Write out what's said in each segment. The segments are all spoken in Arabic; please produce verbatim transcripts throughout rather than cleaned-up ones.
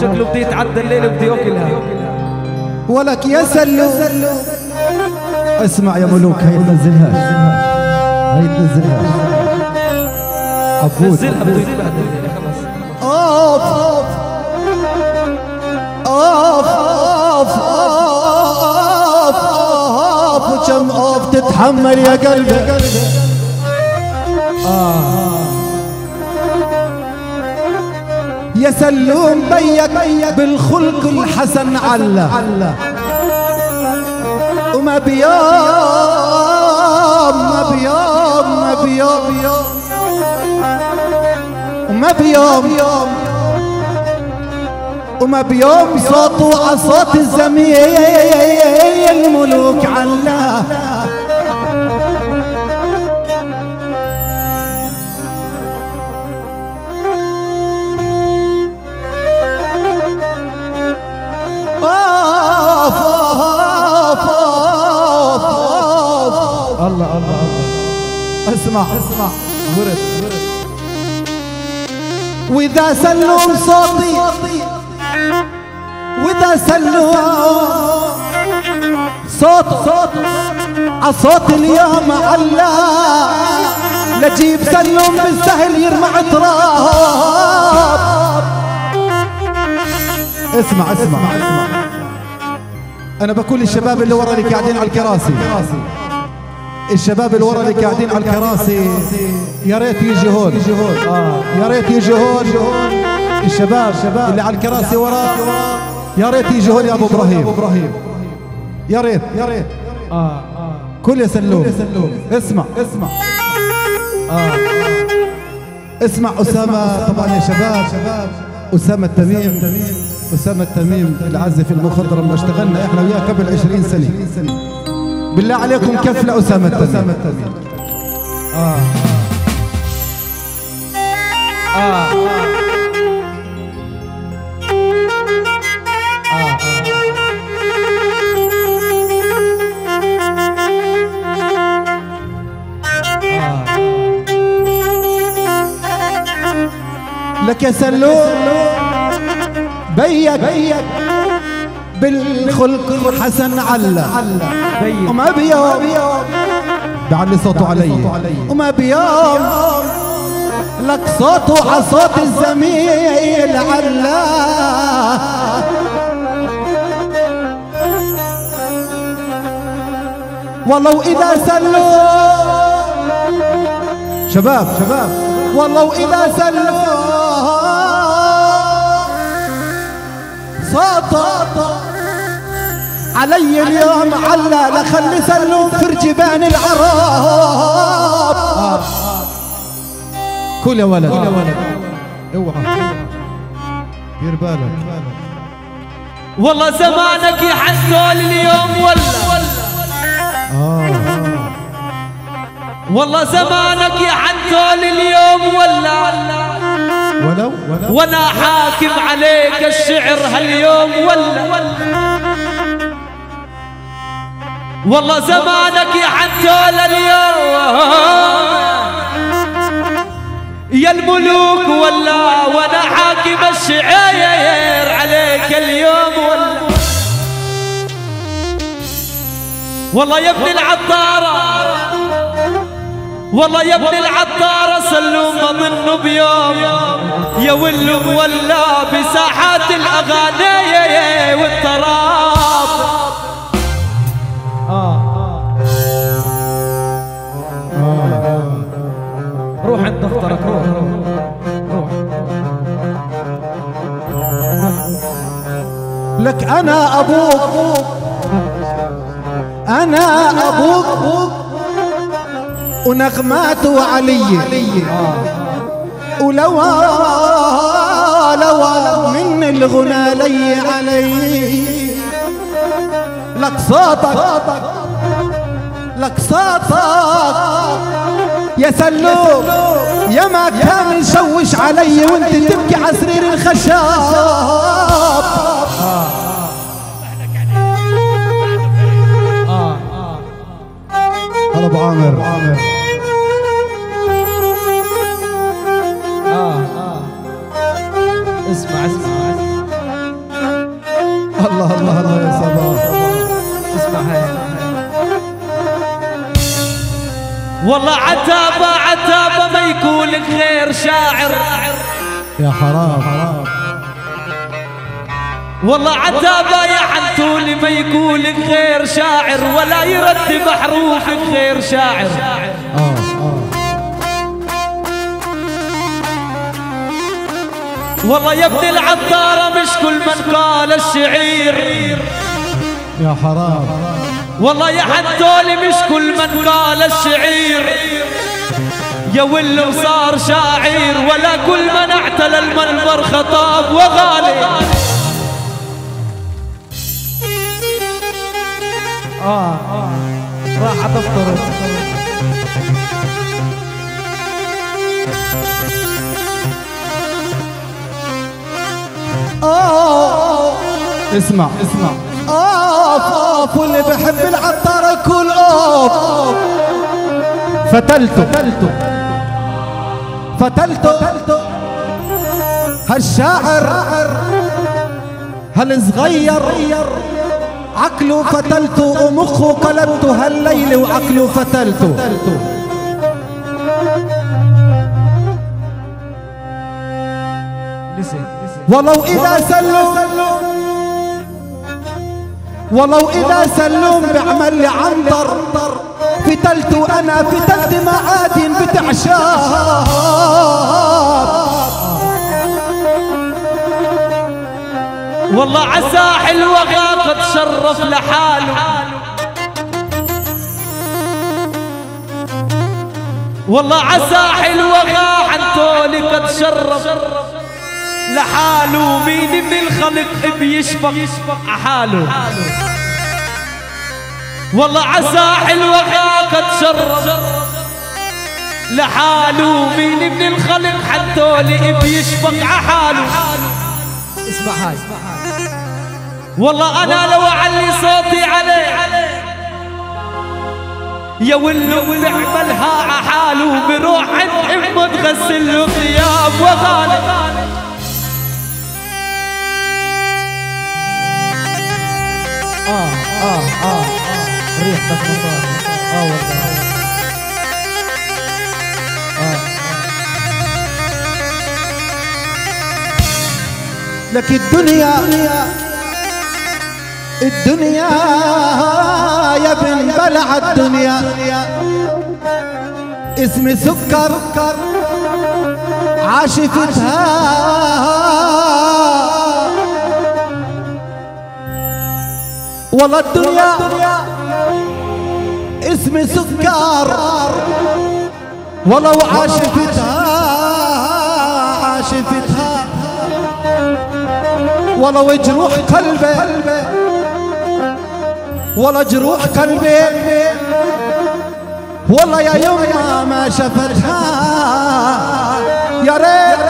شكله بدي يتعدى الليل وبدي ياكلها. ولك يا سلوم اسمع يا ملوك، هي تنزلهاش، هي تنزلهاش عبود، نزلها بده يتبهدل. اوف اوف اوف اوف اوف وكم اوف تتحمل يا قلبي. آه يا سلوم بيك بالخلق الحسن علّه وما بيوم ما بيوم ما بيوم وما بيوم وما بيوم صوته على صوت الزميل الملوك علّه. الله الله الله اسمع اسمع ورد ورد. واذا سلوم صوتي واذا سلوم صوت صوت عصوت اليوم علّه لجيب سلوم بالسهل يرمع تراب. اسمع اسمع اسمع انا بقول للشباب اللي ورا اللي قاعدين على الكراسي، الشباب اللي ورا اللي قاعدين على الكراسي يا ريت يجي هون، يا ريت يجي هون الشباب اللي على الكراسي ورا، يا ريت يجي هون يا ابو ابراهيم، يا ريت يا ريت. اه كل يا سلوم اسمع اسمع اه اسمع اسامه. طبعا يا شباب اسامه التميم، اسامه التميم العزف المخضرم اللي اشتغلنا احنا وياه قبل عشرين سنه. بالله عليكم كف لأسامة التميم. آه. آه. آه. آه. آه. لك يا سلوم بيك بيك بالخلق الحسن علّه وما بيوم بعلي صوته علي وما بيوم لك صوته على صوت الزميل علّه. والله وإذا سلوم شباب شباب والله وإذا سلوم صوته علي اليوم علّه لخلي سلوم في جبان العرب. كل يا ولد كل يا ولد اوعى دير بالك. والله زمانك يا حنتولي اليوم ولا آه. والله زمانك يا حنتولي اليوم ولا ولو وانا حاكم عليك الشعر هاليوم ولا. والله زمانك يا حنتولي اليوم يا الملوك ولا وانا حاكم الشعير عليك اليوم ولا. والله يا ابن العطارة والله يا ابن العطارة سلوم ما ظنوا بيوم يا ولو ولا بساحات الاغاني والتراب. روح عند دفترك روح روح. لك أنا أبوك أنا أبوك ونغماته علي ولوى لوى من الغنى لي علي. لك صوتك لك صوتك يا سلوم يا ما كان يشوش علي وانت تبكي على سرير الخشاب. هلا ابو عامر اسمع اسمع الله الله الله يا صباح اسمعها. والله عتابة عتابة ما يكون غير شاعر يا حرام. والله عتابة يا حنتولي ما يكون غير شاعر ولا يرد بحروف غير شاعر. والله يا ابن العطارة مش كل من قال الشعير يا حرام. والله يا حنتولي مش كل من قال الشعير يا واللي صار شاعر ولا كل من اعتلى المنبر خطاب وغالي. اه راح تفطر آه اسمع اسمع اوف اوف واللي بحب العطار كل اوف فتلته فتلته فتلته هالشاعر هالصغير عقله فتلته ومخه قلبته هالليل وعقله فتلته. ولو إذا سلم ولو إذا سلم بعمل لي عنطر فتلت وأنا فتلت ما عاد بتعشاها. والله عساحل وغاقد شرف لحاله. والله عساحل وغا حنتولي قد شرف لحاله. مين من الخلق بيشفق عحاله. والله عساحل وغا قد شرف لحاله. مين من الخلق حنتولي بيشفق عحاله. اسمع هاي. والله انا لو اعلي صوتي عليه يا ولو بيعملها عحاله بروح عند امه تغسل له ثياب وغالي. اه اه اه ريحتك مصاري اه والله اه. لك الدنيا الدنيا يا ابن بلع الدنيا اسم سكر عاشفتها. والله الدنيا اسم سكر ولو عاشفتها عاشفتها. ولو جروح قلبي ولا جروح قلبي والله يا يما ما شفتها. يا ريت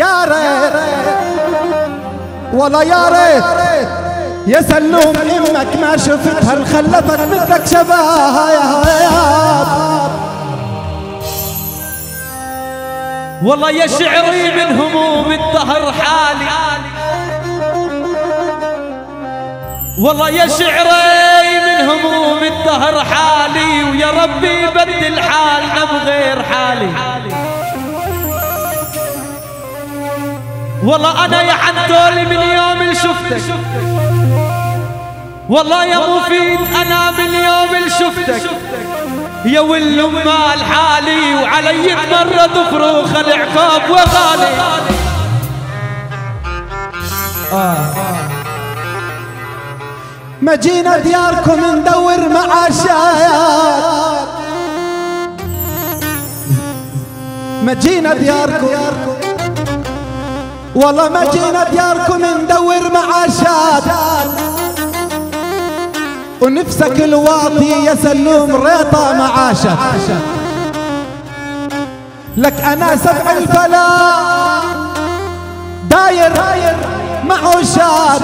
يا ريت والله يا ريت يا سلوم امك ما شفتها انخلفت مثلك شبهها يا هياب. والله يا شعري من هموم الدهر حالي. والله يا شعري من هموم الدهر حالي ويا ربي بدل حالنا بغير حالي. والله انا يا حنتولي من يوم اللي شفتك والله يا مفيد انا من يوم اللي شفتك يا واللمه الحالي وعلي تمرد فروخ العقاب وغالي. آه. ما جينا دياركم ندور معاشات ما جينا دياركم والله ما جينا دياركم ندور معاشات ونفسك الواطي يا سلوم ريطة معاشك. لك أنا سبع الفلا داير معه شاد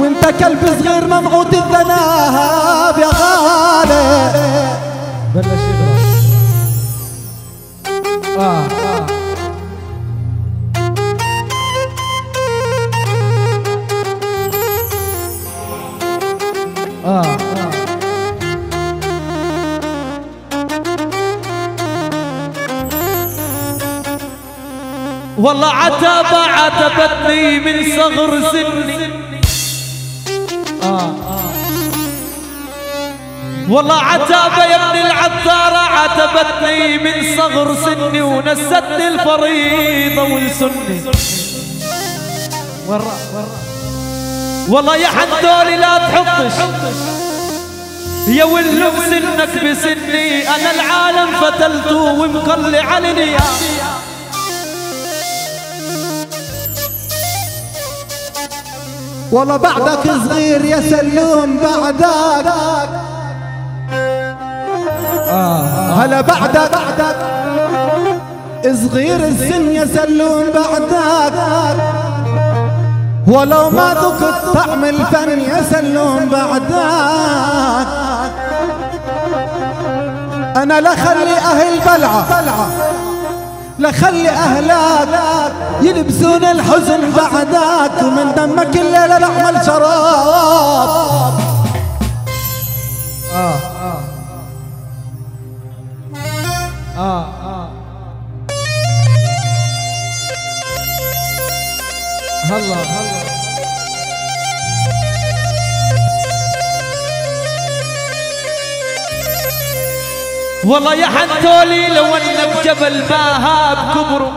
وانت كلب صغير ممعوت الذناب يا غالي. بلش يغرق والله عتبة عتبتني من صغر سني آه. والله عتبة يا ابن العطارة عتبتني من صغر سني ونستني الفريضة والسني. والله يا حنتولي لا تحطش يا ولو سنك بسني، أنا العالم فتلته ومقلي علني. والله بعدك صغير يا سلوم بعدك هلا بعدك صغير السن يا سلوم بعدك، ولو ما ذقت طعم الفن يا سلوم بعدك. انا لا خلي اهل بلعه لا خلي اهلك يلبسون الحزن بعدك، ومن دمك الليله نعمل شراب. آه آه آه آه هلا هلا والله يا حنتولي لو ان بجبل باهاب كبره.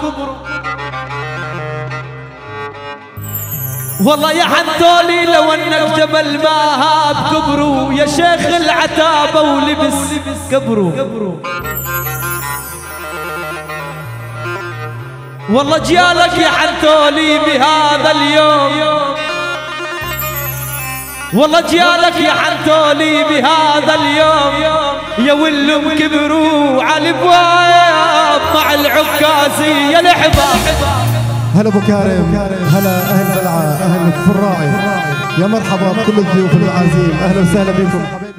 والله يا حنتولي لو ان بجبل باهاب كبره، يا شيخ العتابه ولبس كبره. والله جيالك يا حنتولي بهذا اليوم، والله جيالك يا حنتولي بهذا اليوم يا ولهم كبروا على البواب مع العكازي يا الحباب. هلا ابو كريم، هلا اهل بلعه، اهل الفراعي، يا مرحبا بكل الضيوف العزيم، اهلا وسهلا بكم.